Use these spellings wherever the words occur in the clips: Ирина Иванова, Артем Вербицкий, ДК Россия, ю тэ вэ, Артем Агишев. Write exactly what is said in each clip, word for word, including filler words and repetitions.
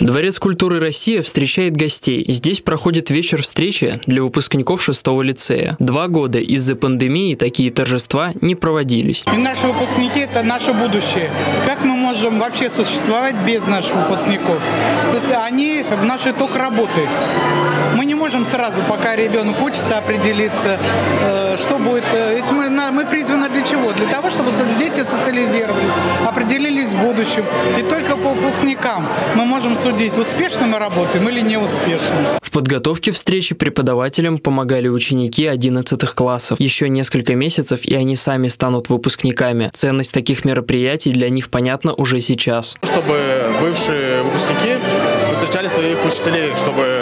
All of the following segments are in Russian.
Дворец культуры «Россия» встречает гостей. Здесь проходит вечер встречи для выпускников шестого лицея. Два года из-за пандемии такие торжества не проводились. И наши выпускники – это наше будущее. Как мы можем вообще существовать без наших выпускников? То есть они – наш итог работы. Мы не можем сразу, пока ребенок учится, определиться, что будет. Ведь мы, мы призваны для чего? Для того, чтобы дети социализировались, определились в будущем. И только по выпускникам мы можем судить, успешно мы работаем или неуспешно. В подготовке встречи преподавателям помогали ученики одиннадцатых классов. Еще несколько месяцев, и они сами станут выпускниками. Ценность таких мероприятий для них понятна уже сейчас. Чтобы бывшие выпускники встречали своих учителей, чтобы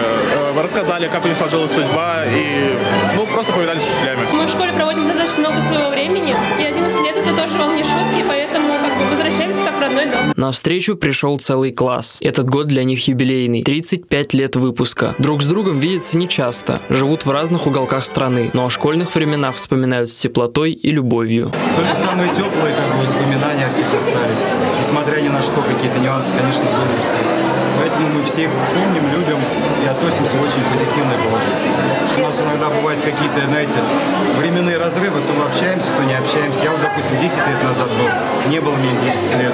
рассказали, как у них сложилась судьба, и ну, просто повидались с учителями. Мы в школе проводим достаточно много своего времени, и одиннадцать лет это тоже вам не шутки, поэтому как бы возвращаемся как в родной дом. На встречу пришел целый класс. Этот год для них юбилейный – тридцать пять лет выпуска. Друг с другом видятся нечасто, живут в разных уголках страны, но о школьных временах вспоминают с теплотой и любовью. Только самые теплые как бы, воспоминания о всех остались, несмотря ни на что, какие-то нюансы, конечно, будут все. Поэтому мы всех помним, любим и относимся очень позитивно и положительно. У нас иногда бывают какие-то, знаете, временные разрывы, то мы общаемся, то не общаемся. Я вот, допустим, десять лет назад был, не было мне десять лет.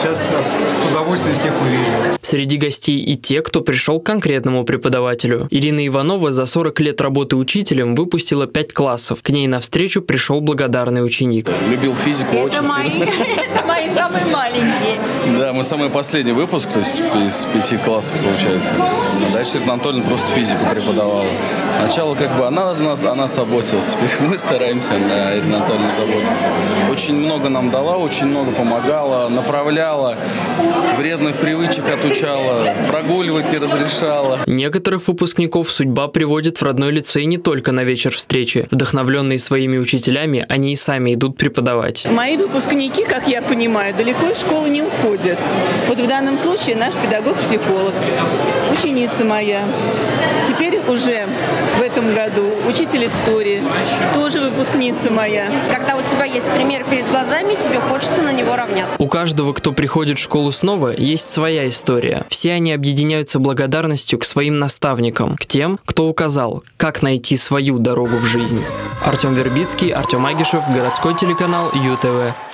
Сейчас с удовольствием всех увижу. Среди гостей и те, кто пришел к конкретному преподавателю. Ирина Иванова за сорок лет работы учителем выпустила пять классов. К ней навстречу пришел благодарный ученик. Любил физику очень сильно. Это мои самые маленькие. Да, мы самый последний выпуск, то есть из пяти классов получается. Дальше Ирина Анатольевна просто физику преподавала. Сначала как бы она за нас, она заботилась. Теперь мы стараемся, Ирина Анатольевна заботится. Очень много нам дала, очень много помогала, направляла, вредных привычек отучала, прогуливать не разрешала. Некоторых выпускников судьба приводит в родной лицей не только на вечер встречи. Вдохновленные своими учителями, они и сами идут преподавать. Мои выпускники, как я понимаю, далеко из школы не уходят. Вот в данном случае наш педагог-психолог, ученица моя. Теперь уже в этом году учитель истории, тоже выпускница моя. Когда у тебя есть пример перед глазами, тебе хочется на него равняться. У каждого, кто приходит в школу снова, есть своя история. Все они объединяются благодарностью к своим наставникам, к тем, кто указал, как найти свою дорогу в жизнь. Артем Вербицкий, Артем Агишев, городской телеканал ю тэ вэ.